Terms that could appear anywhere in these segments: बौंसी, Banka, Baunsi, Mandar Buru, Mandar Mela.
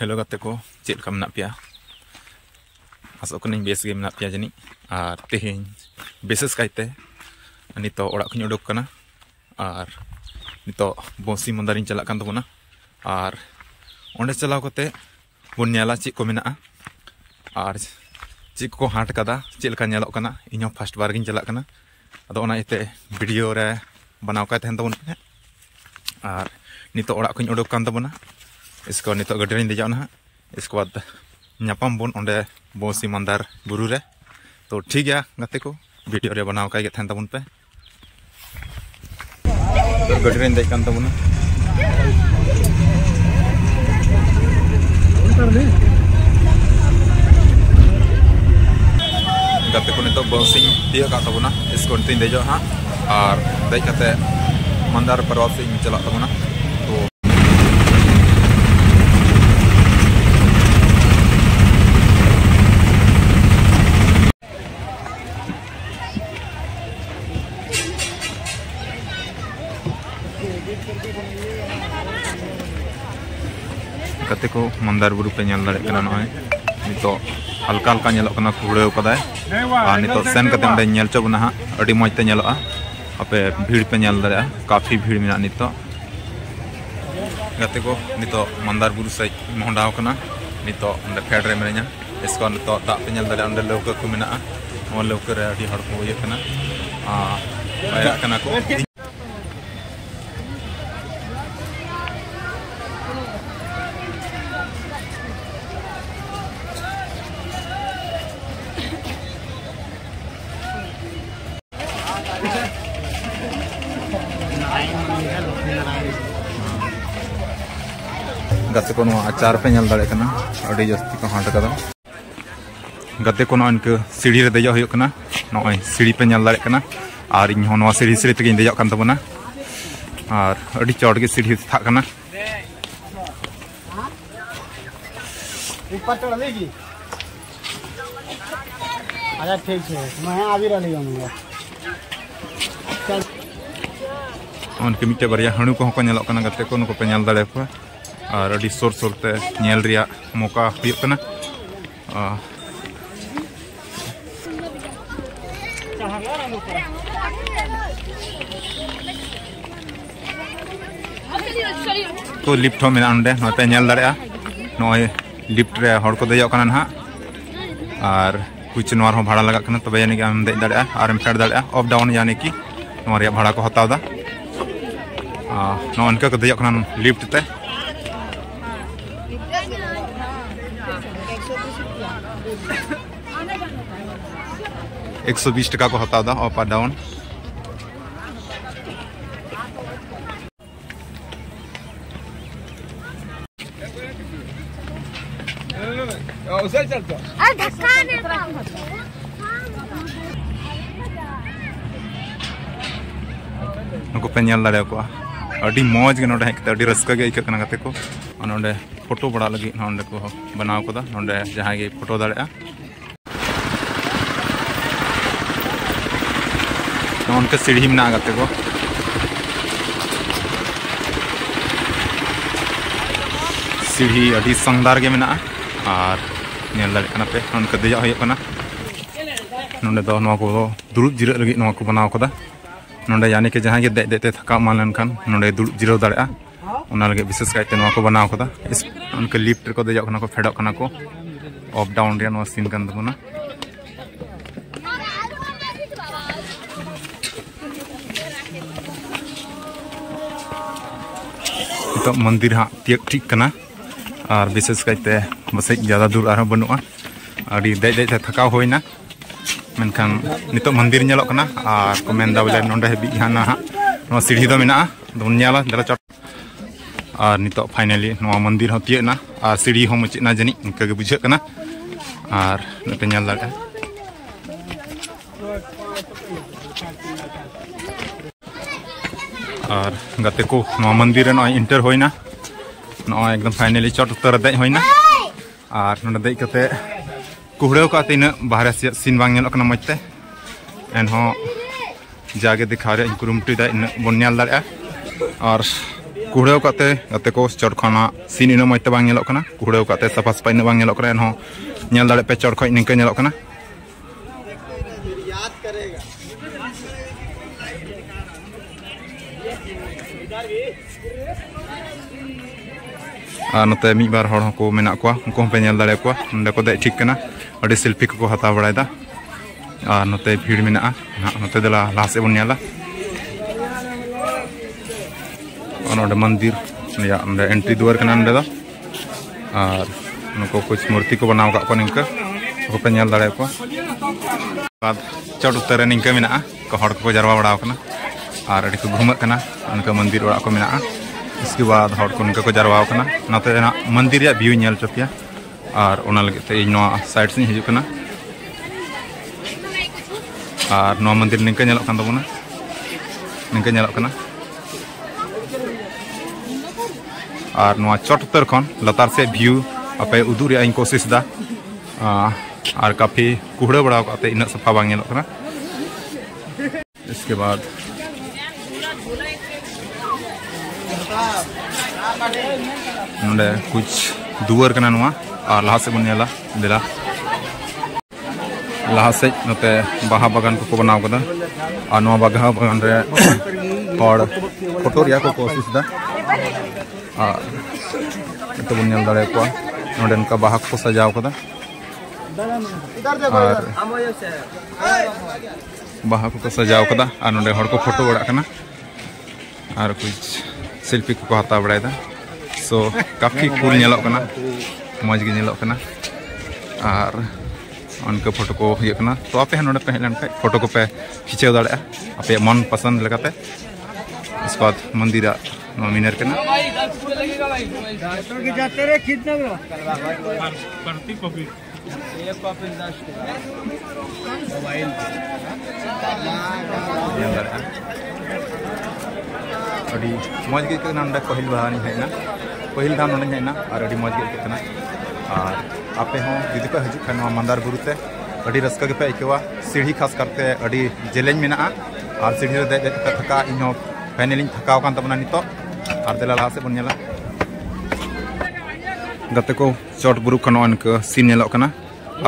Hello गाते को check का मना पिया आसो कने बेस गे मना पिया जनी और तेहें बेसेस कायते नितो ओडा खनि उडुक कना और नितो बौंसी मंदारिन चला कान तबोना और ओंडे चलाव कते बन नेला चेक को मेना और चेक को हाट कदा चेक का नेलो कना इनो फर्स्ट बार गिन चला कना अदो ओना इते वीडियो रे बनाव का तहन तबोन और नितो ओडा खनि उडुक कान तबोना इसको नितो गडरे देजा ना इसको बाद नापाम बन ओंडे बौंसी मंदार बुरु रे तो ठीक है गाते को वीडियो रे बनाव का तहन तबोन पे गडरे देज कान तबोना गाते को नितो बौंसी दिया का तबोना इसको नितो देजो हां और देख कते मंदार पर्वत से चला तबोना तो कते को मंदार बुरु पे नल दड़े कना नय नितो हल्का हल्का नलो कना खुड़ेव कदाय आ नितो सेन कते ओंडे नल चो बना अडी मज ते नलोआ अपे भीड़ पे नल दड़े काफी भीड़ मेना नितो कते को नितो मंदार बुरु से मोहडाव कना नितो ओंडे फेडरे मेरेना इसको नितो दा पे नल दड़े ओंडे लौका को मेना ओ लौका रे अडी हड़ को ये कना आ पाया कना को गते को आचार पे नल दड़ेना जस्ती को हाट कदा गते को इनक सीढ़ी रे देजो होना नय सीढ़ी पे नल दड़ेना और इन सीढ़ी सीढ़ी तक देजो तबना और अभी चौड़ के सीढ़ी थाकना अच्छा ठीक है मैं आबी रहली उनके मिट्टे बारिया हणु को गते को नुको पे नल दड़ेपा और अड़ी सोर सोरते नेल रिया मौका हुयक कना तो लिफ्ट हो मेना ओंडे नते नेल दड़ेआ नय लिफ्ट रे हड़ को देजो कना ना और कुछ नोर हो भाड़ा लगा कना तबे यानी कि हम दे दड़ेआ और हम फेड दड़ेआ अप डाउन यानी कि नोर रे भाड़ा को हतावदा आ नो अनका को देजो कना लिफ्ट ते एक 120 टका को हटादा अप और डाउन पेल दाड़े मज़ गे हेकते रस्क आयके को फोटो बड़ा लगे को बनाव कदा जहाँ फोटो दाड़ा उनके सीढ़ी में गते को सीढ़ी अभी संगदार गे मेना और नेल दड़ेना पे उनके देजा होना को दुड़ुब जिरग लगे को बनाव कदा ना यानी कि जहाँ दे देते थका मान लेनखान ना दुड़ुब जिरव दाड़े विशेष करते को बनाव कदा उनके लिफ्ट को देजा को फेडोना को अप डाउन सीन कान तबोना तो मंदिर हाँ तीक ठीक करना और विशेष करते बस ज़्यादा दूर और बनूआ और दे दे थकाव होना मनखान नितो मंदिर नलोकना और को मेन दा बोले नोंडे हबी हाना हाँ सीढ़ी दो मेना दोन नला दला चट और नितो फाइनली नोवा मंदिर हो तीना और सीढ़ी हो मुचना जनी इनका के बुझे करना और नते नल लगा और गते को मंदिर इंटर होना ना एकदम फाइनली चट उतर दज होना और ना दज कते कुहड़े का तीन बाहर सीन बांगना मजते एनहों जागे दिखावे कुरुमटुदा इन बन नल दड़े और कुड़ाव काते अते को चरखना सीन इनो मते बांग नेलो कना कुड़ाव काते सफा सफाई ने बांग नेलो करा एन हो नेल दाड़े पे चरखोय निंका नेलो कना याद करेगा इधर भी आ नते मि बार हड़ को मेना को उनको पे नेल दाड़े को नंदे को दे ठीक कना अडी सेल्फी को हता बड़ायदा आ नते भीड़ मेना नते दला लासे बन नेला मंदिर या एंट्री द्वार और उनको कुछ मूर्ति को बनाव का निंका पे नेल दाड़े को बाद चढ़ उतर निंका मेना को जरवा बड़ाव कना और अड़ी को घूमत कना उनका मंदिर वाला को मेना इसके बाद हड़ को निंका को जरवा कना नते मंदिर या व्यू नेल चपिया और ओना लगते इन साइड से हजू कना और नो मंदिर निंका नेलक कन तबना निंका नेलक कना और नवा चट उतर खन लतार से व्यू आपे उदू रिया कोशिश दा और काफी कुहड़ा बड़ा काते इन सफा बांग नेलक कना इसके बाद नंदे कुछ दुआर कना नवा और लहा से बन नेला देला लहा से नते बाहा बागान को बनाव कदा और नवा बाहा बागान रे और फोटो रिया को कोशिश दा और तो बन नेल दाड़े को नडेन का बाहा को सजाव कदा और बाहा को सजाव कदा और नडे हड़ को फोटो बड़ा कना और कुछ सेल्फी को हता बड़ायदा सो काफी कूल नेलक कना मौज गे नेलक कना और उनके फोटो को ये कना तो आपे नोडे पे हेलन पे फोटो को पे खिचेव दाड़ा आपे मन पसंद लगाते इसके बाद मंदिर नो मीनर कना डॉक्टर के जाते रे खिचना परती कॉपी ये कॉपी लास्ट मोबाइल अड़ी मौज गे कना नोडे पहिल बहानी है ना पहिल धाम नोडे है ना और अड़ी मौज गे कना और आपे हो जुदी पे हजू खान मंदार बुरु ते अड़ी रस्का के पे आइकेवा सीढ़ी खास करते अड़ी जेलेंज मेना और सीढ़ी रे दे थका इन फाइनली थकाव कान तबना नितो और देला लहा से बन नेला गते को चट बुरु खान अनक सीन नेलक कना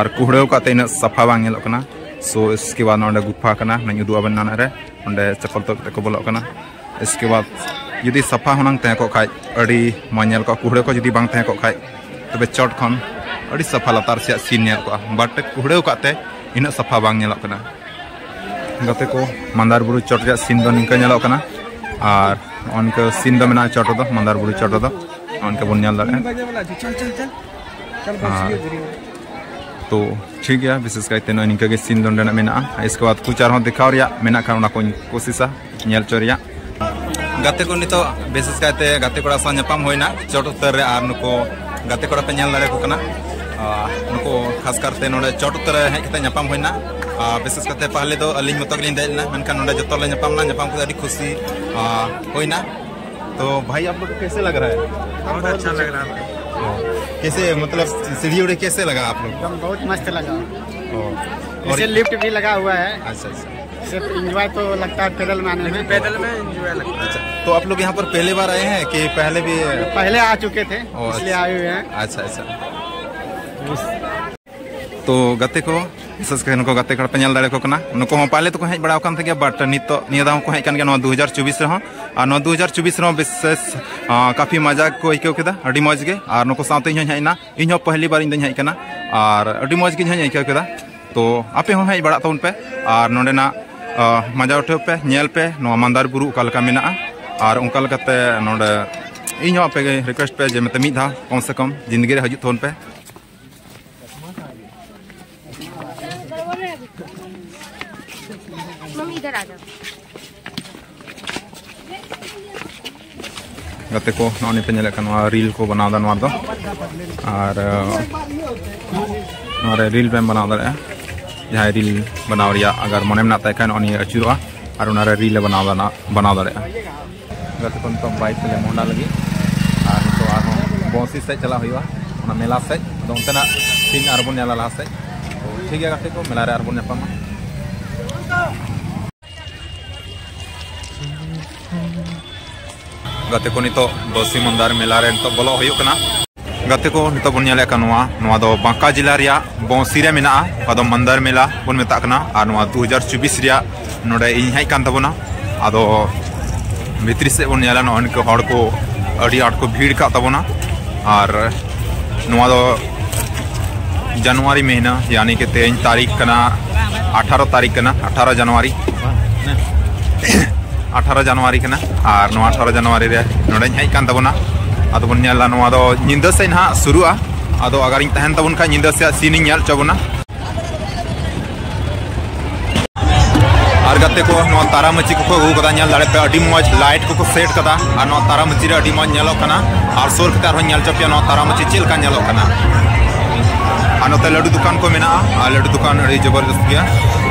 और कुहड़ो काते इन सफा बांग नेलक कना सो इसके बाद नोडे गुफा कना नय उदुआ बन नाना रे नोडे चपल तक को बोलक कना इसके बाद जुदी सफा होनंग ते को खाय अड़ी मानेल को कुहड़ो को जुदी बांग ते को खाय तबे चट खान अड़ी सफा लतार से सीन नेल को बट कुहड़ो काते इन सफा बांग नेलक कना गते को मंदार बुरु चट रे सीन दन निंका नेलक कना और उनके सीन दो मेना चटो दो मंदार बुरु चटो दो उनके बन नेल दाड़े चल चल चल तो ठीक है विशेष करते निंका के सीन दन रेना मेना इसके बाद कुछ आरो दिखाव रिया मेना खान उना को कोशिशा नेल चोरिया गते को नितो विशेष करते गते कोड़ा सा नपाम होइना चटो तर रे आर नको गते कोड़ा पे नेल दाड़े को कना नको खास करते नोडे चटो तर हे कते नपाम होइना विशेष करते पहले दो अली मतक लिन देना मनका नोडे जतो ले नपाम को अडी खुशी कोई ना। तो भाई आप लोग कैसे लग रहा है? बहुत अच्छा लग रहा है। कैसे मतलब सीढ़ी उड़े कैसे लगा आप लोग? बहुत मस्त लगा और लिफ्ट भी लगा हुआ है। अच्छा अच्छा, सिर्फ एंजॉय तो लगता है पैदल में आने में, पैदल में एंजॉय लगता है। अच्छा, तो आप लोग यहाँ पर पहली बार आए हैं कि पहले भी? पहले आ चुके थे इसलिए आए हुए हैं। अच्छा अच्छा, तो गते को विशेष को गते को पे नेल दाड़े को पहले तो हज बड़ा बट नित दाव को हजन गया 2024 रहा 2024 रहा विशेष काफ़ी मजा को आईके मजगे और नुक साथ हजना इन पहली बार इन हजना और मजगे आईके तो आपे हज बड़ा तबन पे और नोना मजा उठा पे नेल पे मंदार बुरु अका मेना और उनकाते नोड़े इन पे रिक्वेस्ट पे जे मत मिद कम से कम जिंदगी रे हजू तबन पे। गते को नौने पे नेल कनवा रील को बनाव दा नवा दो और नरे रील पे बनाव दा जहां रील बनाव रिया अगर मने में नाता कन ओनी अचुरा और नरे रील बनाव दा गते कोन तो बाइक ले मोना लगी और तो आ बौंसी से चला हुआ ओना मेला से दोनते ना सीन आरबन नेला ला से। तो ठीक है गते को मेला रे आरबन ने पामा गते को नितो बौसी मंदार मेला रे नितो बोलो होयो कना गते को नितो बन नेले कनवा नवा दो बांका जिला रिया बौसी रे मेना आदो मंदार मेला बन मेता कना आ नवा 2024 रिया नडे इन हाय कान तबना आदो भितरी से बन नेला नन के हड़ को अडी आट को भीड़ का तबना और नवा दो जनवरी महीना यानी के 23 तारीख कना 18 तारीख कना 18 जनवरी कना और 18 जनवरी रे नडे हाय कान तबना आदो बन नेला नवा दो निंदा से ना शुरुआ आदो अगर इन तहन तबन का निंदा से सीन नेल चबना गते को नवा तारा मची को गु कदा नेल दाड़े पे अडी मज लाइट को सेट कदा आ नवा तारा मची रे अडी मज नेलो कना और सोर कतार हो नेल चपिया नवा तारा मची चिल का नेलो कना आ नते लड्डू दुकान को मेना आ लड्डू दुकान अडी जबरदस्त गया।